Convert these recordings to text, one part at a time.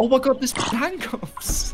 Oh my god, there's handcuffs.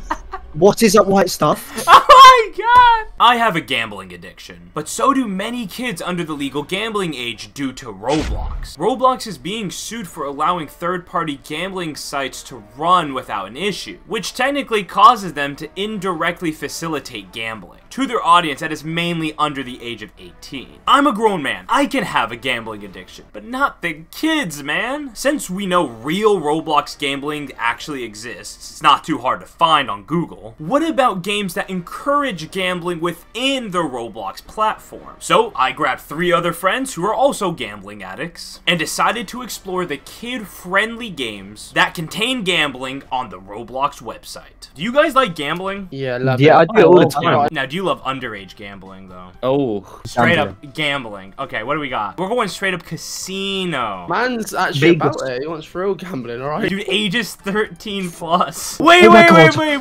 What is that white stuff? Oh my god! I have a gambling addiction, but so do many kids under the legal gambling age due to Roblox. Roblox is being sued for allowing third-party gambling sites to run without an issue, which technically causes them to indirectly facilitate gambling to their audience that is mainly under the age of 18. I'm a grown man. I can have a gambling addiction, but not the kids, man. Since we know real Roblox gambling actually exists, it's not too hard to find on Google. What about games that encourage gambling within the Roblox platform? So I grabbed three other friends who are also gambling addicts and decided to explore the kid-friendly games that contain gambling on the Roblox website. Do you guys like gambling? Yeah, I love it. Yeah, I do it all the time. Now, do you love underage gambling though? Oh, straight up gambling. Okay, what do we got? We're going straight up casino. Man's actually about it. He wants real gambling, all right? Dude, ages 13 plus. Wait, wait, no way.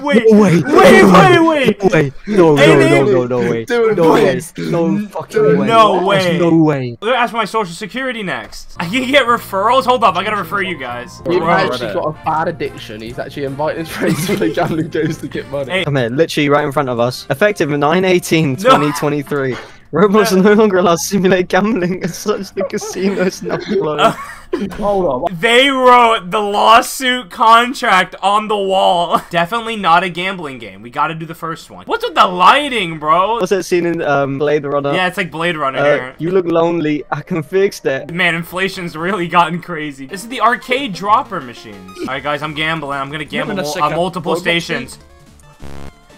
We're gonna ask for my social security next. I can get referrals. Hold up, I gotta refer you guys. He's actually got a bad addiction. He's actually inviting his friends to play gambling games to get money. Hey. Come here, literally right in front of us. Effective 9/18/2023. Roblox no longer allows simulate gambling as such. The casino is not allowed. Hold on. They wrote the lawsuit contract on the wall. Definitely not a gambling game. We gotta do the first one. What's with the lighting, bro? What's that scene in Blade Runner? Yeah, it's like Blade Runner here. You look lonely. I can fix that. Man, inflation's really gotten crazy. This is the arcade dropper machines. All right, guys, I'm gambling. I'm gonna gamble on multiple stations.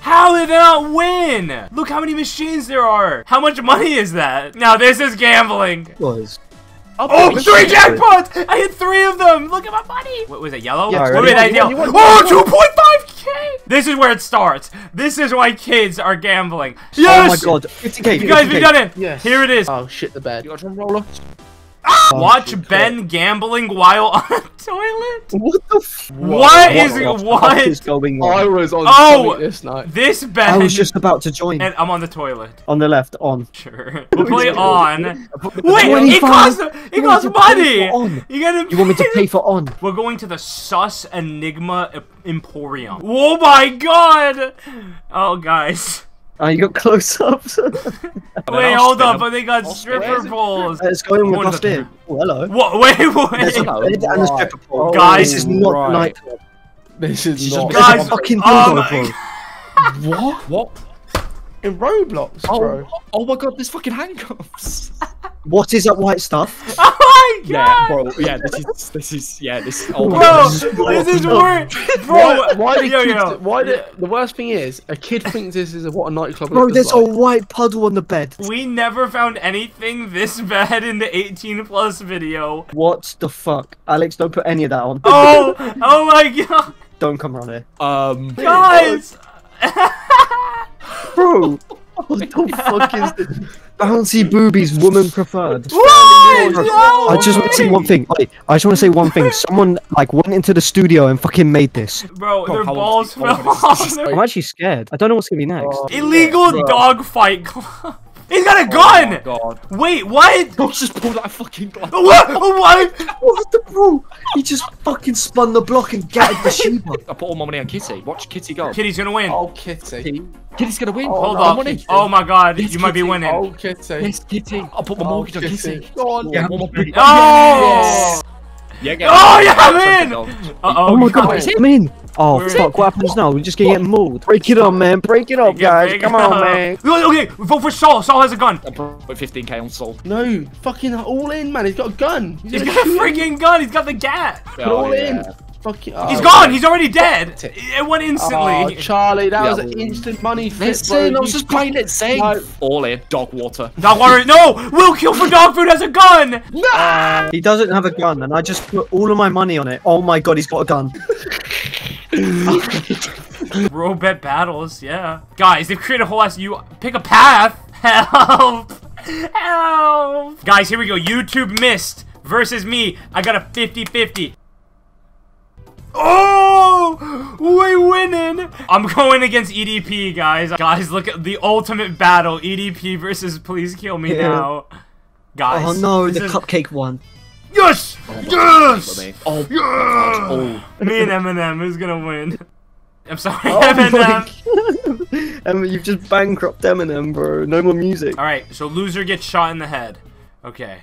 How did they not win? Look how many machines there are. How much money is that? Now this is gambling. Oh, three jackpots! I hit three of them. Look at my money. What was it? Yellow? Yeah, what was that yellow? Oh, 2.5k. This is where it starts. This is why kids are gambling. Yes. Oh my god. 50K. You guys, we done it. Yes. Here it is. Oh shit, the bed. You got drum roller. Ah! Oh, Watch Ben gambling while on a toilet? What the f- What is going on? I was on the toilet this night. This Ben- I was just about to join. And I'm on the toilet. On the left, on. Sure. We'll play on. Wait, it costs money! You want me to pay for on? We're going to the Sus Enigma Emporium. Oh my god! Oh, guys. Oh, you got close-ups. Wait, hold up, but they got stripper poles. It's going across there. Oh, hello. What? Wait. And a stripper pole. Guys, this is not nightclub. This is not. Guys, fucking nightclub. What? What? In Roblox, bro. Oh my god, there's fucking handcuffs. What is that white stuff? Oh my god! Yeah, bro. Yeah, this is. Oh my god. This is weird. Bro, the worst thing is, a kid thinks this is what a nightclub. Bro, there's a white puddle on the bed. We never found anything this bad in the 18+ video. What the fuck, Alex? Don't put any of that on. Oh my god! Don't come around here. Guys. Bro. What the fuck is this? Bouncy boobies, woman preferred. What? No I just want to say one thing. I just want to say one thing. Someone like went into the studio and fucking made this. Bro, their balls fell off. I'm actually scared. I don't know what's gonna be next. Illegal dogfight club. He's got a gun! God. Wait, what? Bro just pulled that fucking gun. What? What the bro? He just fucking spun the block and gatted the Sheba. I put all my money on Kitty. Watch Kitty go. Kitty's gonna win. Oh, Kitty. Kitty's gonna win. Hold on. Oh my god, yes, you might be winning. Oh, Kitty. Yes, Kitty. I'll put my mortgage on Kitty. Go on. Yeah, oh! Yeah, get I'm in! Uh-oh. Oh my god, I'm in. Oh fuck, what happens now? We're just gonna get mauled. Break it up, man. Break it up, guys. Come on, man. Okay, vote for Saul. Saul has a gun. Put 15k on Saul. No, fucking all in, man. He's got a gun. He's got a freaking gun. He's got the gat. All in. Fuck it. He's gone. He's already dead. It went instantly. Oh, Charlie, that was an instant money flip. Listen, I was just playing it safe. All in. Dog water. Dog water. No, Will Kill for Dog Food has a gun. No. He doesn't have a gun, and I just put all of my money on it. Oh my god, he's got a gun. Robet battles, yeah. Guys, they've created a whole ass. You pick a path. Help! Help! Guys, here we go. YouTube Mist versus me. I got a 50-50. Oh, we winning! I'm going against EDP, guys. Guys, look at the ultimate battle: EDP versus Please Kill Me Now. Guys. Oh no, the cupcake one. Yes! Yes! Oh, yes! Me and Eminem, who's gonna win? I'm sorry, Eminem! You've just bankrupted Eminem, bro. No more music. Alright, so loser gets shot in the head. Okay.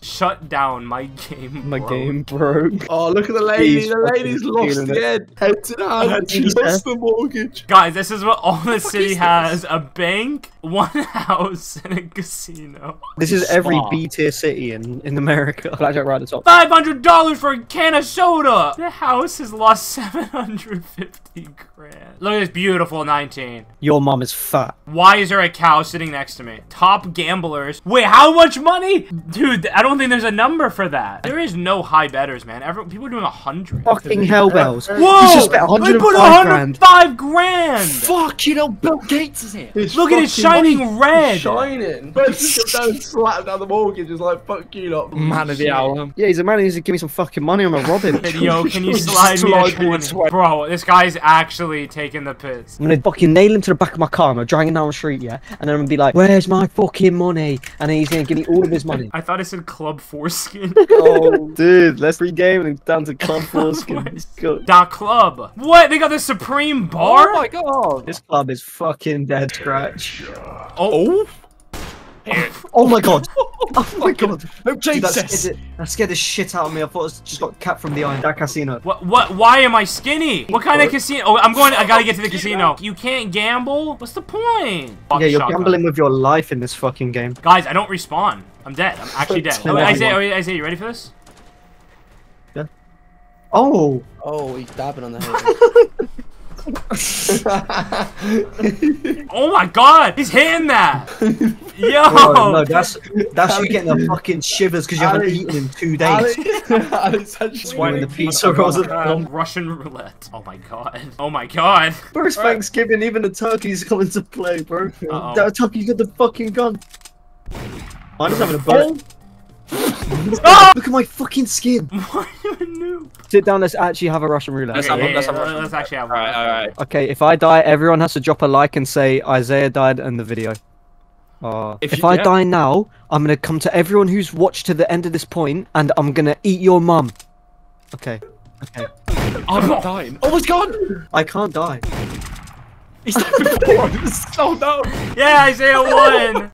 Shut down my game, bro. My game broke. Oh, look at the lady. He's the lady's lost again. Head to the hand. She lost the mortgage. Guys, this is what all the city has. A bank, one house, and a casino. This is every B-tier city in America. I don't ride the top. $500 for a can of soda. The house has lost 750 grand. Look at this beautiful 19. Your mom is fat. Why is there a cow sitting next to me? Top gamblers. Wait, how much money? Dude, I don't think there's a number for that. There is no high bettors, man. People are doing 100. Fucking hell bells. Whoa! Just bet 105 put 105 grand. Fuck, you know Bill Gates is here. Look at it shining red. Shining. But just down slap down the mortgage is like fuck you lot. Man of the hour. Yeah, he's a man who needs to give me some fucking money on a Robin. Yo, can you slide me a 20? Bro, this guy's actually taking the piss. I'm gonna fucking nail him to the back of my car. I'm gonna drag him down the street, yeah, and then I'm gonna be like, "Where's my fucking money?" And then he's gonna give me all of his money. I thought it said Club Foreskin. Oh, dude, let's regame and down to Club Foreskin. Da Club. What? They got the Supreme Bar? Oh my god. This club is fucking dead scratch. Oh. Oh my god. Oh my god. No, Jesus. That scared the shit out of me. I thought it just got cut from the iron. That casino. What? Why am I skinny? What kind of casino? Oh, I gotta get to the casino. You can't gamble? What's the point? Yeah, you're gambling with your life in this fucking game. Guys, I don't respawn. I'm dead. I'm actually dead. Oh, Isaiah, you ready for this? Yeah. Oh. Oh, he's dabbing on the head. Oh my god, he's hitting that! Yo! Bro, no, that's you getting the fucking shivers because you haven't eaten in 2 days. That's why the pizza rolls at home. Russian roulette. Oh my god. Oh my god. First Thanksgiving, even the turkey's coming to play, bro. That turkey's got the fucking gun. Mine is having a bullet. Look at my fucking skin. Why are you a noob? Sit down, let's actually have a Russian roulette. Okay, let's actually have one. Alright. Okay, if I die, everyone has to drop a like and say Isaiah died in the video. If I die now, I'm gonna come to everyone who's watched to the end of this point and I'm gonna eat your mum. Okay. I'm not dying. Oh my god! I can't die. He's dead before. Oh no! Yeah, Isaiah won!